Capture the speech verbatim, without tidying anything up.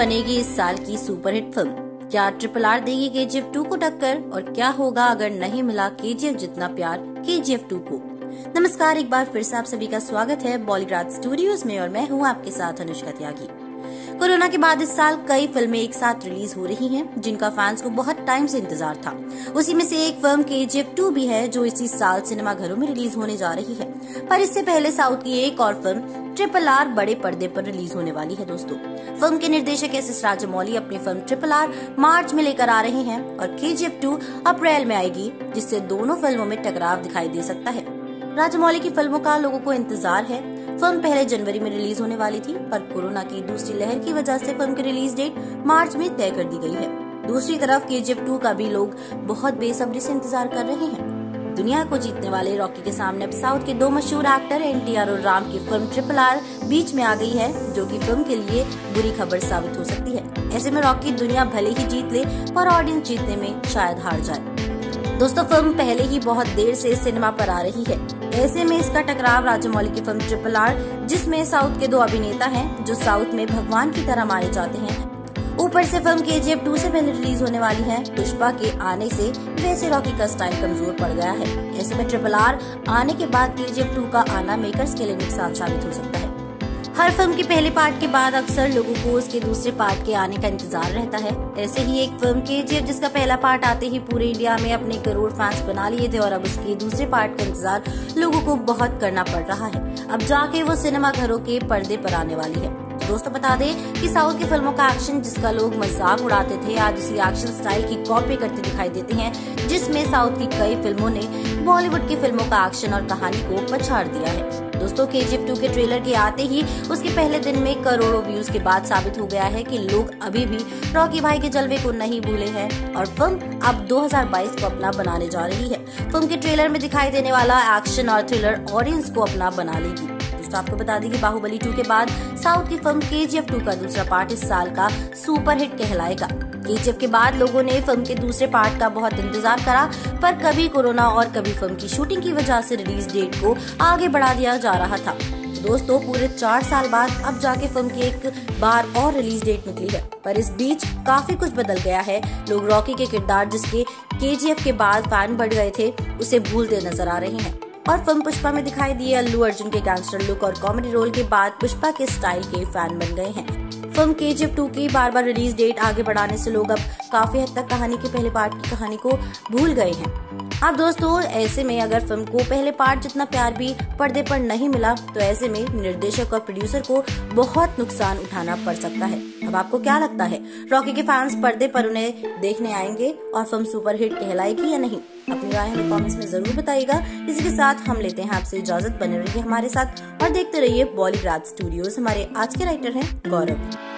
बनेगी इस साल की सुपरहिट फिल्म? क्या ट्रिपल आर देगी केजीएफ टू को टक्कर? और क्या होगा अगर नहीं मिला केजीएफ जितना प्यार केजीएफ टू को? नमस्कार, एक बार फिर से आप सभी का स्वागत है बॉलीग्राड स्टूडियोज में और मैं हूँ आपके साथ अनुष्का त्यागी। कोरोना के बाद इस साल कई फिल्में एक साथ रिलीज हो रही हैं, जिनका फैंस को बहुत टाइम से इंतजार था। उसी में से एक फिल्म केजीएफ टू भी है जो इसी साल सिनेमाघरों में रिलीज होने जा रही है। पर इससे पहले साउथ की एक और फिल्म ट्रिपल आर बड़े पर्दे पर रिलीज होने वाली है। दोस्तों, फिल्म के निर्देशक एस एस राजमौली अपनी फिल्म ट्रिपल आर मार्च में लेकर आ रहे हैं और केजीएफ टू अप्रैल में आएगी, जिससे दोनों फिल्मों में टकराव दिखाई दे सकता है। राजमौली की फिल्मों का लोगों को इंतजार है। फिल्म पहले जनवरी में रिलीज होने वाली थी, पर कोरोना की दूसरी लहर की वजह से फिल्म की रिलीज डेट मार्च में तय कर दी गई है। दूसरी तरफ केजीएफ टू का भी लोग बहुत बेसब्री से इंतजार कर रहे हैं। दुनिया को जीतने वाले रॉकी के सामने अब साउथ के दो मशहूर एक्टर एनटीआर और राम की फिल्म ट्रिपल आर बीच में आ गई है, जो की फिल्म के लिए बुरी खबर साबित हो सकती है। ऐसे में रॉकी दुनिया भले ही जीत ले, पर ऑडियंस जीतने में शायद हार जाए। दोस्तों, फिल्म पहले ही बहुत देर से सिनेमा पर आ रही है। ऐसे में इसका टकराव राजमौली की फिल्म ट्रिपल आर, जिसमें साउथ के दो अभिनेता हैं जो साउथ में भगवान की तरह माने जाते हैं, ऊपर से फिल्म केजीएफ टू से पहले रिलीज होने वाली है। पुष्पा के आने से वैसे रॉकी का स्टाइल कमजोर पड़ गया है। ऐसे में ट्रिपल आर आने के बाद केजीएफ टू का आना मेकर्स के लिए नुकसान साबित हो सकता है। हर फिल्म के पहले पार्ट के बाद अक्सर लोगों को उसके दूसरे पार्ट के आने का इंतजार रहता है। ऐसे ही एक फिल्म केजीएफ, जिसका पहला पार्ट आते ही पूरे इंडिया में अपने करोड़ फैंस बना लिए थे और अब उसके दूसरे पार्ट का इंतजार लोगों को बहुत करना पड़ रहा है। अब जाके वो सिनेमा घरों के पर्दे पर आने वाली है। दोस्तों, बता दें कि साउथ की फिल्मों का एक्शन, जिसका लोग मजाक उड़ाते थे, आज इसी एक्शन स्टाइल की कॉपी करते दिखाई देते हैं, जिसमें साउथ की कई फिल्मों ने बॉलीवुड की फिल्मों का एक्शन और कहानी को पछाड़ दिया है। दोस्तों, केजीएफ टू के ट्रेलर के आते ही उसके पहले दिन में करोड़ों व्यूज के बाद साबित हो गया है कि लोग अभी भी रॉकी भाई के जलवे को नहीं भूले हैं और फिल्म अब दो हज़ार बाईस को अपना बनाने जा रही है। फिल्म के ट्रेलर में दिखाई देने वाला एक्शन और थ्रिलर ऑडियंस को अपना बना लेगी। दोस्तों, आपको बता दें कि बाहुबली टू के बाद साउथ की फिल्म केजीएफ टू का दूसरा पार्ट इस साल का सुपरहिट कहलाएगा। केजीएफ के बाद लोगों ने फिल्म के दूसरे पार्ट का बहुत इंतजार करा, पर कभी कोरोना और कभी फिल्म की शूटिंग की वजह से रिलीज डेट को आगे बढ़ा दिया जा रहा था। दोस्तों, पूरे चार साल बाद अब जाके फिल्म की एक बार और रिलीज डेट निकली है, पर इस बीच काफी कुछ बदल गया है। लोग रॉकी के किरदार, जिसके केजीएफ के बाद फैन बढ़ गए थे, उसे भूलते नजर आ रहे हैं। और फिल्म पुष्पा में दिखाई दिए अल्लू अर्जुन के गैंगस्टर लुक और कॉमेडी रोल के बाद पुष्पा के स्टाइल के फैन बन गए हैं। फिल्म केजीएफ टू की बार बार रिलीज डेट आगे बढ़ाने से लोग अब काफी हद तक कहानी के पहले पार्ट की कहानी को भूल गए हैं। अब दोस्तों, ऐसे में अगर फिल्म को पहले पार्ट जितना प्यार भी पर्दे पर नहीं मिला, तो ऐसे में निर्देशक और प्रोड्यूसर को बहुत नुकसान उठाना पड़ सकता है। अब आपको क्या लगता है, रॉकी के फैंस पर्दे पर उन्हें देखने आएंगे और फिल्म सुपरहिट कहलाएगी या नहीं? अपनी राय हमें कमेंट्स में जरूर बताइएगा। इसी के साथ हम लेते हैं आपसे इजाजत। बने रहिए हमारे साथ और देखते रहिए बॉलीग्राड स्टूडियोज। हमारे आज के राइटर हैं गौरव।